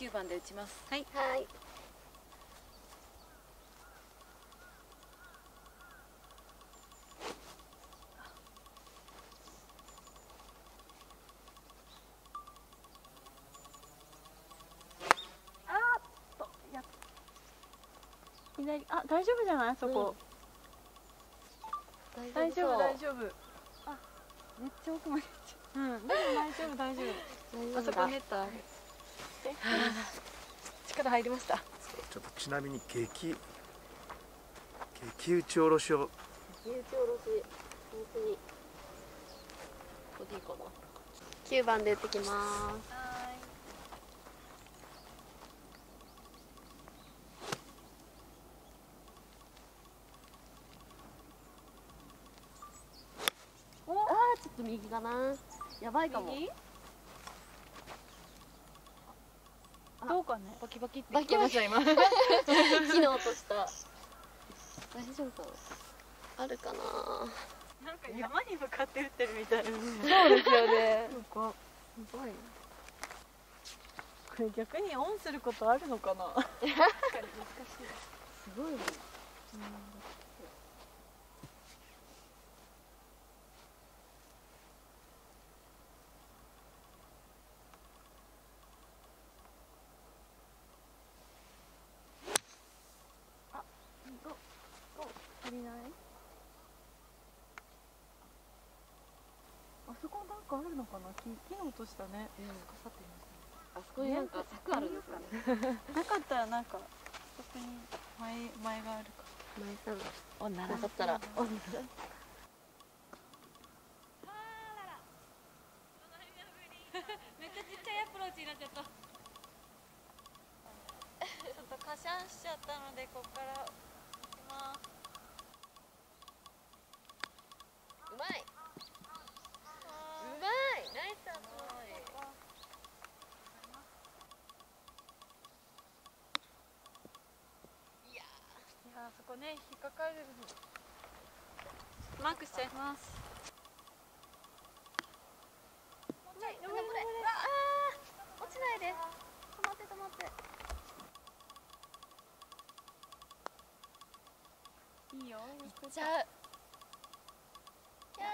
9番で打ちます。はい。はい。左、あ、大丈夫じゃない？そこ。うん、大丈夫大丈夫。あ、めっちゃ奥まで行っちゃう。うん。でも大丈夫大丈夫。あそこネットある。力入りました。ちょっとちなみに激打ち下ろしを。激打ち下ろし、本当に。ここでいいかな。9番で打ってきます。右かな、やばいかも。どうかね、バキバキって。バキバキ今。機能とした。大丈夫。あるかな。なんか山に向かって打ってるみたいな。そうですよね。なんかすごい。これ逆にオンすることあるのかな。難しい。すごいね。あそこなんかあるのかな、木の音したね。あそこになんか柵あるんですかね。なかったらなんかそこに前があるか。前さん、女なかったら女。めっちゃちっちゃいアプローチになっちゃった。ちょっとカシャンしちゃったのでここから。ね、引っかかる。マークしちゃいます。はい、これ、ああ、落ちないで。止まって、止まって。いいよ。いっちゃう。いや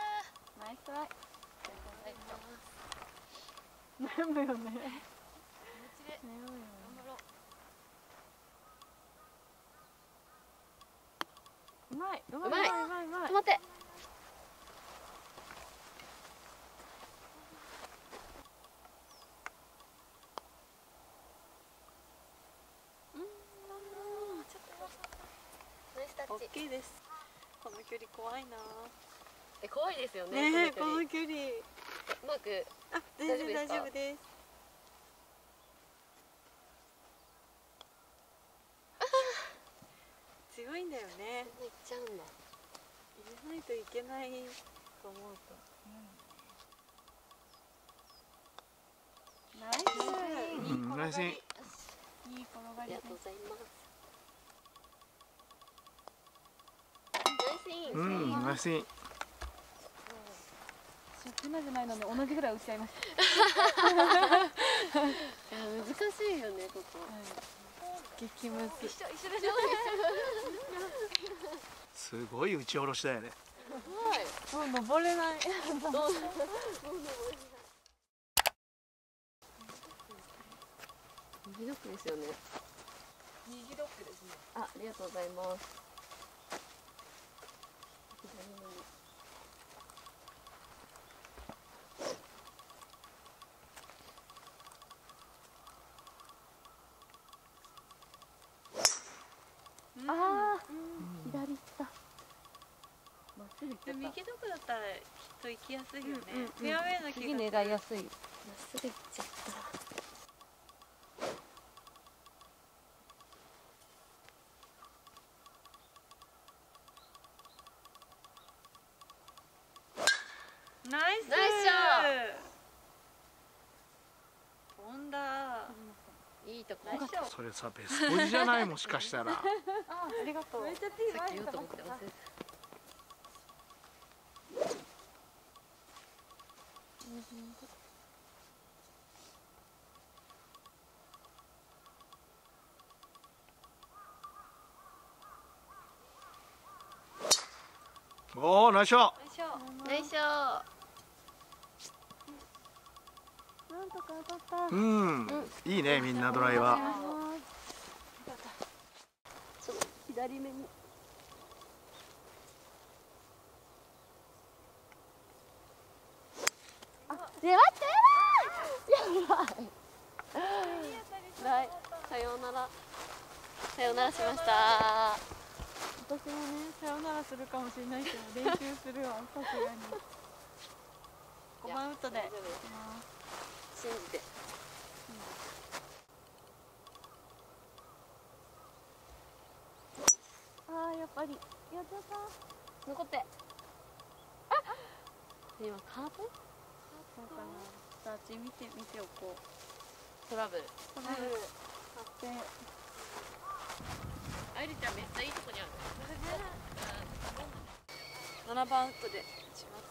ー、ナイストライ。悩むよね。悩むよ。うまい、うまい、うまい、うまい。待って。ちょっと弱かった。ナイスタッチ。オッケーです。この距離怖いな。怖いですよね。ね、この距離。うまく。あ、全然大丈夫です。強いんだよね。行っちゃうんだ。入れないといけないと思うと。ナイス。ナイス。いい転がり。ありがとうございます。ナイス。ナイス。少なくないので同じぐらい打っちゃいます。難しいよねここ。激ムズ。すごい打ち下ろしだよね。もう登れない。右ドッグですよね。右ドッグですね。あ、ありがとうございます。右ドッグだったらきっと行きやすいよね。フェアウェイの気が狙いやすい。まっすぐ行っちゃった。ナイス。ナイスショー。飛んだ。いいとこ。それさ、ベスポジじゃないもしかしたら。あ、ありがとう。めっちゃティーが入った。おー、ナイスショット。ナイスショット。なんとか当たった。うん、いいね、みんなドライは。ちょっと左目に。あ、出ました。やばい。はい、さようなら。さようならしました。私もね、さようならするかもしれないけど、練習するわ、さすがに。5番ウッドで。信じて。ああ、やっぱり。やった。残って。今カート。そうかな。ダッチ見ておこう。トラブル。待って。あゆりちゃんめっちゃいいとこにある。7番ウッドで打ちます。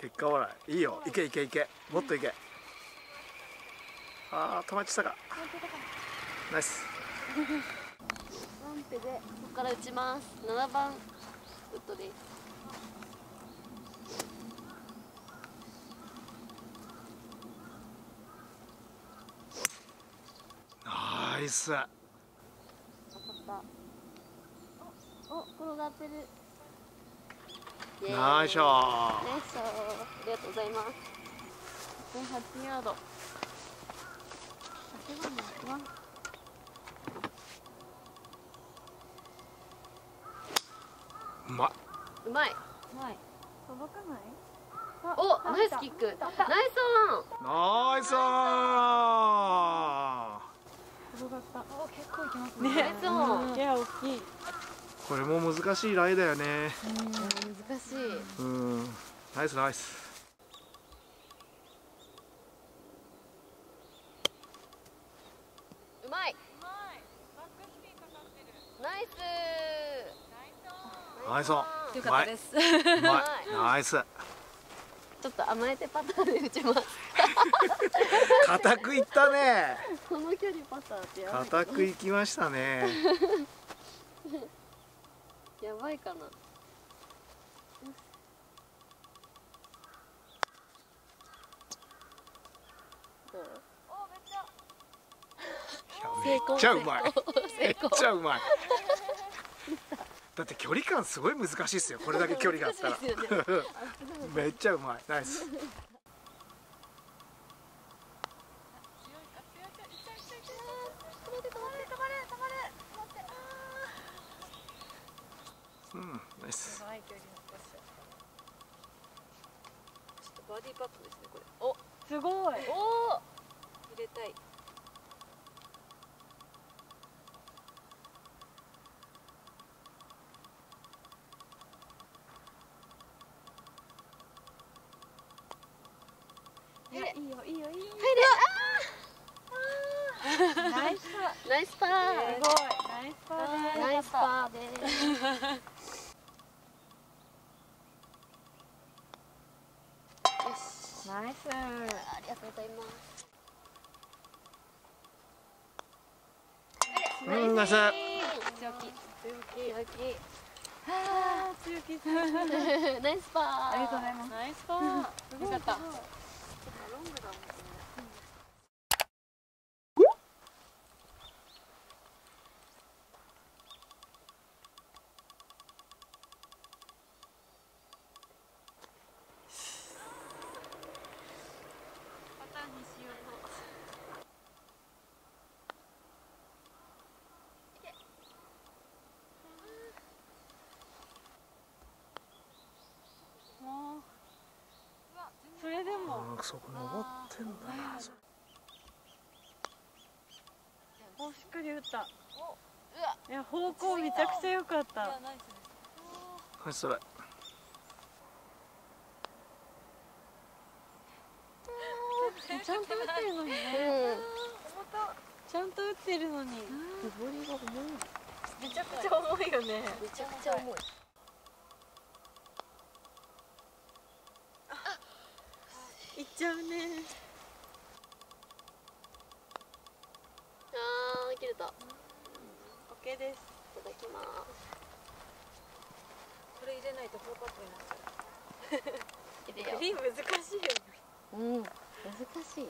結果オーライ。いいよ。いけ。もっといけ。ああ、止まっちゃったか。ナイス。ランプでここから打ちます。7番ウッドです。ナイス。あ、転がってる。ナイスショー。ナイスショー。ありがとうございます。8ヤード。うまい。届かない？お、ナイスキック。ナイスオン。転がった。お、結構いきますね。ナイスオン。いや、大きい。これも難しいライだよね。難しい。ナイス。ナイス。ちょっと甘えてパターで打ちます。固くいったね。この距離パターってやばい。固くいきましたね。やばいかな。めっちゃうまい。だって距離感すごい難しいですよ。これだけ距離があったら。めっちゃうまい。ナイス。ナイス。バーディーパットですね、これ。お、すごい。おお。入れたい。ナイス。ありがとうございます。ナイスパー。ありがとうございます。ナイスパー。よかった。そこ登ってんだな。お、しっかり打った。いや、方向めちゃくちゃ良かった。はい、それ。ちゃんと打ってるのにね。ちゃんと打ってるのに。めちゃくちゃ重いよね。めちゃくちゃ重い。いっちゃうね。あー、切れた。OK です。いただきます。これ入れないとフォーカットになっちゃう。クリーム難しいよね。うん、難しい。